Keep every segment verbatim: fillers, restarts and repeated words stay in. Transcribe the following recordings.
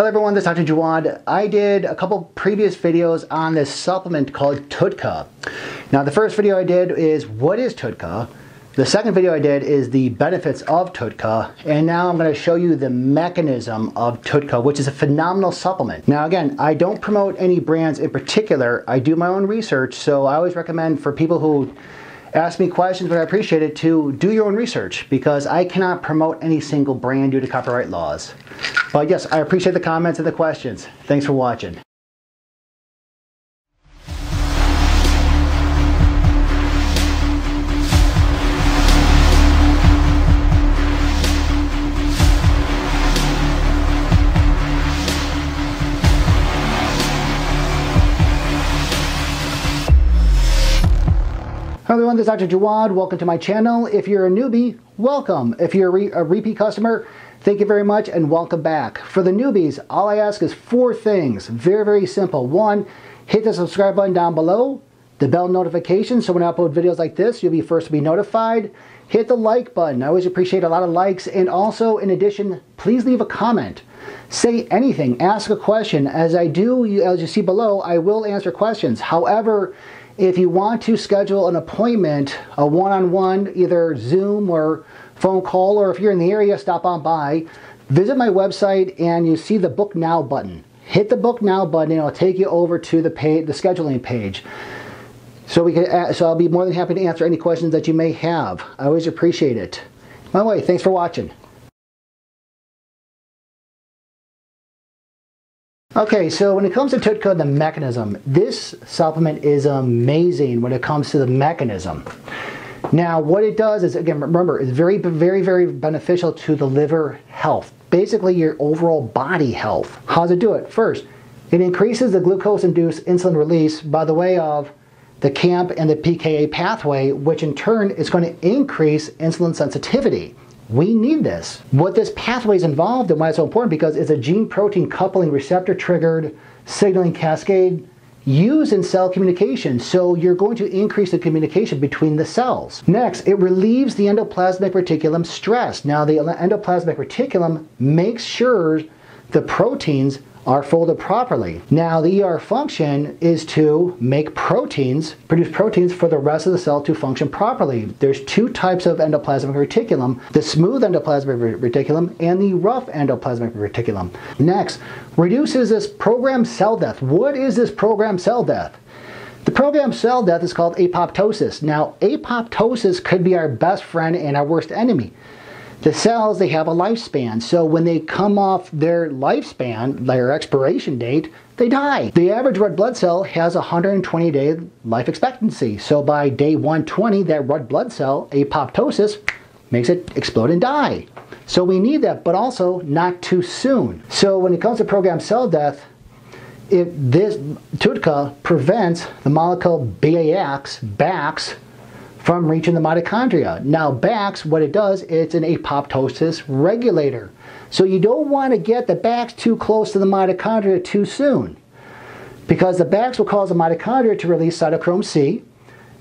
Hello everyone, this is Doctor Jawad. I did a couple previous videos on this supplement called T U D C A. Now the first video I did is what is T U D C A? The second video I did is the benefits of T U D C A, and now I'm going to show you the mechanism of T U D C A, which is a phenomenal supplement. Now again, I don't promote any brands in particular. I do my own research, so I always recommend for people who ask me questions, but I appreciate it, to do your own research, because I cannot promote any single brand due to copyright laws. But yes, I appreciate the comments and the questions. Thanks for watching. Hello everyone, this is Doctor Jawad. Welcome to my channel. If you're a newbie, welcome. If you're a, re a repeat customer, thank you very much and welcome back. For the newbies, all I ask is four things. Very, very simple. One, hit the subscribe button down below, the bell notification, so when I upload videos like this, you'll be first to be notified. Hit the like button. I always appreciate a lot of likes. And also, in addition, please leave a comment. Say anything. Ask a question. As I do, you, as you see below, I will answer questions. However, if you want to schedule an appointment, a one-on-one, either Zoom or phone call, or if you're in the area, stop on by, visit my website and you see the Book Now button. Hit the Book Now button and it'll take you over to the page, the scheduling page. So we can, so I'll be more than happy to answer any questions that you may have. I always appreciate it. By the way, thanks for watching. Okay, so when it comes to T U D C A, the mechanism, this supplement is amazing when it comes to the mechanism. Now, what it does is, again, remember, it's very, very, very beneficial to the liver health. Basically, your overall body health. How does it do it? First, it increases the glucose-induced insulin release by the way of the C A M P and the P K A pathway, which in turn is going to increase insulin sensitivity. We need this. What this pathway is involved in, why it's so important, because it's a gene protein coupling receptor triggered signaling cascade used in cell communication. So you're going to increase the communication between the cells. Next, it relieves the endoplasmic reticulum stress. Now the endoplasmic reticulum makes sure the proteins are folded properly. Now the E R function is to make proteins, produce proteins for the rest of the cell to function properly. There's two types of endoplasmic reticulum, the smooth endoplasmic reticulum and the rough endoplasmic reticulum. Next, reduces this programmed cell death. What is this programmed cell death? The programmed cell death is called apoptosis. Now apoptosis could be our best friend and our worst enemy. The cells, they have a lifespan, so when they come off their lifespan, their expiration date, they die. The average red blood cell has a one hundred twenty day life expectancy, so by day one hundred twenty, that red blood cell, apoptosis, makes it explode and die. So we need that, but also not too soon. So when it comes to programmed cell death, if this T U D C A prevents the molecule BAX, BAX, from reaching the mitochondria. Now BAX, what it does, it's an apoptosis regulator. So you don't want to get the BAX too close to the mitochondria too soon, because the BAX will cause the mitochondria to release cytochrome C,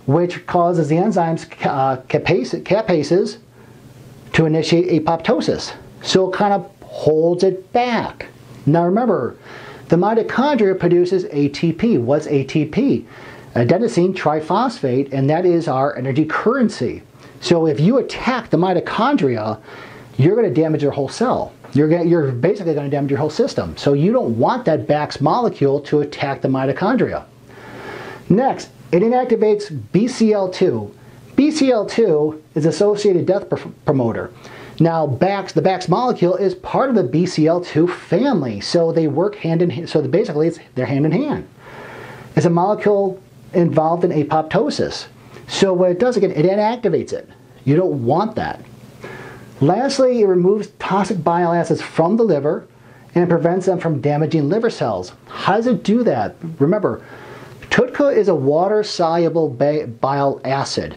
which causes the enzymes uh, capases to initiate apoptosis. So it kind of holds it back. Now remember, the mitochondria produces A T P. What's A T P? Adenosine triphosphate, and that is our energy currency. So if you attack the mitochondria, you're going to damage your whole cell. You're, gonna, you're basically going to damage your whole system. So you don't want that BAX molecule to attack the mitochondria. Next, it inactivates B C L two. B C L two is associated death promoter. Now BAX, the BAX molecule, is part of the B C L two family. So they work hand in hand. So basically, it's, they're hand in hand. It's a molecule involved in apoptosis. So what it does, again, it inactivates it. You don't want that. Lastly, it removes toxic bile acids from the liver and prevents them from damaging liver cells. How does it do that? Remember, T U D C A is a water-soluble bile acid.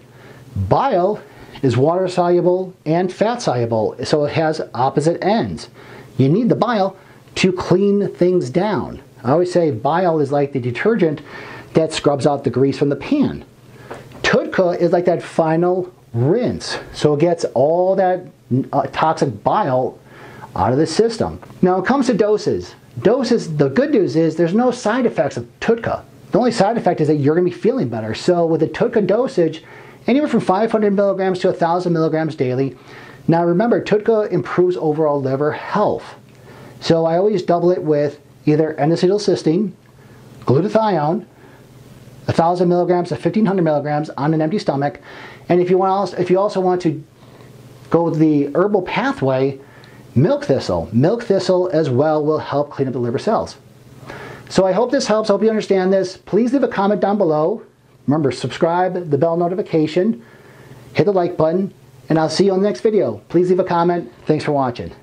Bile is water-soluble and fat-soluble, so it has opposite ends. You need the bile to clean things down. I always say bile is like the detergent that scrubs out the grease from the pan. T U D C A is like that final rinse. So it gets all that uh, toxic bile out of the system. Now when it comes to doses, Doses, the good news is there's no side effects of T U D C A. The only side effect is that you're going to be feeling better. So with a T U D C A dosage, anywhere from five hundred milligrams to one thousand milligrams daily. Now remember, T U D C A improves overall liver health. So I always double it with either N-acetylcysteine, glutathione, one thousand milligrams to fifteen hundred milligrams on an empty stomach. And if you, want, if you also want to go the herbal pathway, milk thistle. Milk thistle as well will help clean up the liver cells. So I hope this helps. I hope you understand this. Please leave a comment down below. Remember, subscribe, the bell notification, hit the like button, and I'll see you on the next video. Please leave a comment. Thanks for watching.